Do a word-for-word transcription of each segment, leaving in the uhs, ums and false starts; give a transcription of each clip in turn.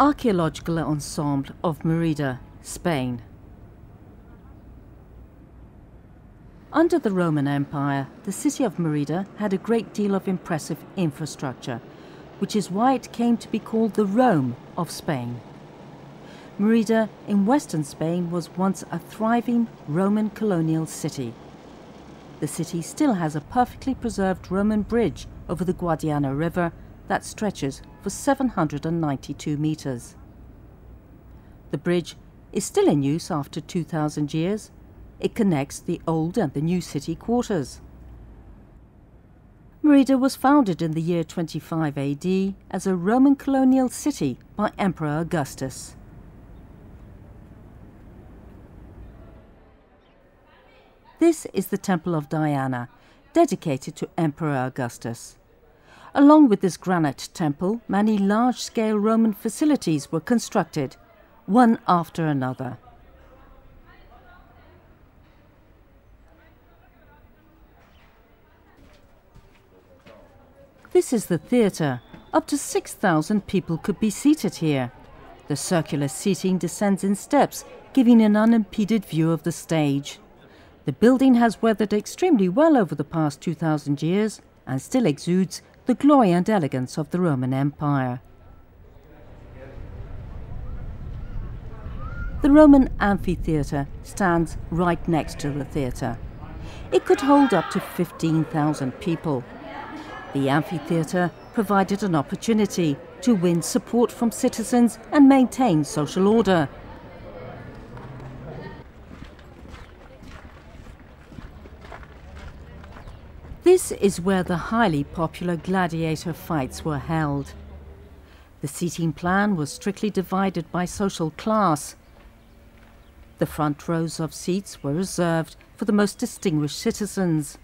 Archaeological Ensemble of Mérida, Spain. Under the Roman Empire, the city of Mérida had a great deal of impressive infrastructure, which is why it came to be called the Rome of Spain. Mérida in western Spain was once a thriving Roman colonial city. The city still has a perfectly preserved Roman bridge over the Guadiana River that stretches for seven hundred ninety-two meters. The bridge is still in use after two thousand years. It connects the old and the new city quarters. Mérida was founded in the year twenty-five A D as a Roman colonial city by Emperor Augustus. This is the Temple of Diana, dedicated to Emperor Augustus. Along with this granite temple, many large-scale Roman facilities were constructed, one after another. This is the theatre. Up to six thousand people could be seated here. The circular seating descends in steps, giving an unimpeded view of the stage. The building has weathered extremely well over the past two thousand years and still exudes the glory and elegance of the Roman Empire. The Roman amphitheatre stands right next to the theatre. It could hold up to fifteen thousand people. The amphitheatre provided an opportunity to win support from citizens and maintain social order. This is where the highly popular gladiator fights were held. The seating plan was strictly divided by social class. The front rows of seats were reserved for the most distinguished citizens,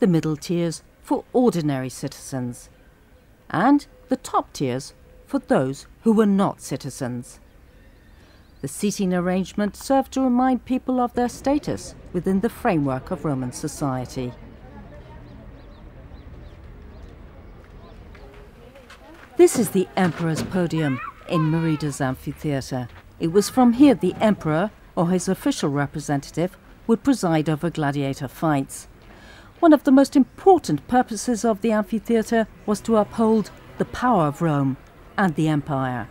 the middle tiers for ordinary citizens, and the top tiers for those who were not citizens. The seating arrangement served to remind people of their status within the framework of Roman society. This is the Emperor's Podium in Mérida's amphitheatre. It was from here the Emperor, or his official representative, would preside over gladiator fights. One of the most important purposes of the amphitheatre was to uphold the power of Rome and the Empire.